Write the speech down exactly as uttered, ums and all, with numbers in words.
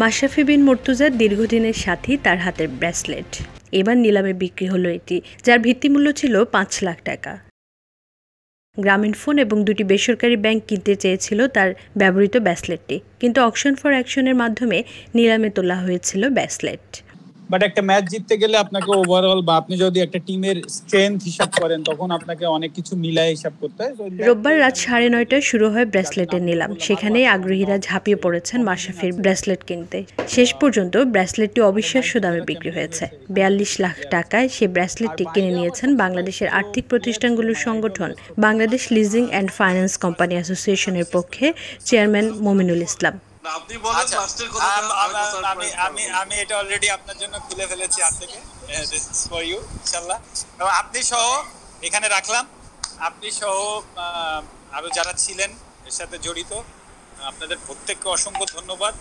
মাশরাফি বিন মুর্তজার দীর্ঘদিনের সাথী তার হাতের ব্রেসলেট এবার নিলামে বিক্রি হলো এটি, যার ভিত্তিমূল্য ছিল পাঁচ লাখ টাকা। গ্রামীণ ফোন এবং দুটি বেসরকারি ব্যাংক কিনতে চেয়েছিল তার ব্যবহৃত ব্রেসলেটটি, কিন্তু অকশন ফর অ্যাকশনের মাধ্যমে নিলামে তোলা হয়েছিল ব্রেসলেট। বাট একটা ম্যাচ জিততে গেলে আপনাকে ওভারঅল বা আপনি যদি একটা টিমের স্ট্রেংথ হিসাব করেন তখন আপনাকে অনেক কিছু মিলায় হিসাব করতে হয়। রোববার রাত সাড়ে নয়টায় শুরু হয় ব্রেসলেটের নিলাম। সেখানেই আগ্রহীরা ঝাঁপিয়ে পড়েছেন মাশরাফির ব্রেসলেট কিনতে। শেষ পর্যন্ত ব্রেসলেটটি অবিশ্বাস্য দামে বিক্রি হয়েছে। বিয়াল্লিশ লাখ টাকায় সে ব্রেসলেটটি কিনে নিয়েছেন বাংলাদেশের আর্থিক প্রতিষ্ঠানগুলোর সংগঠন Bangladesh leasing and finance company অ্যাসোসিয়েশনের পক্ষে চেয়ারম্যান মোমিনুল ইসলাম। আপনি বলেন ফার্স্টের কথা, আমি আমি আমি এটা অলরেডি আপনার জন্য খুলে ফেলেছি আজ থেকে। দিস ইজ ফর ইউ ইনশাআল্লাহ। এবং আপনি সহ এখানে রাখলাম, আপনি সহ আরো যারা ছিলেন এর সাথে জড়িত আপনাদের প্রত্যেককে অসংখ্য ধন্যবাদ।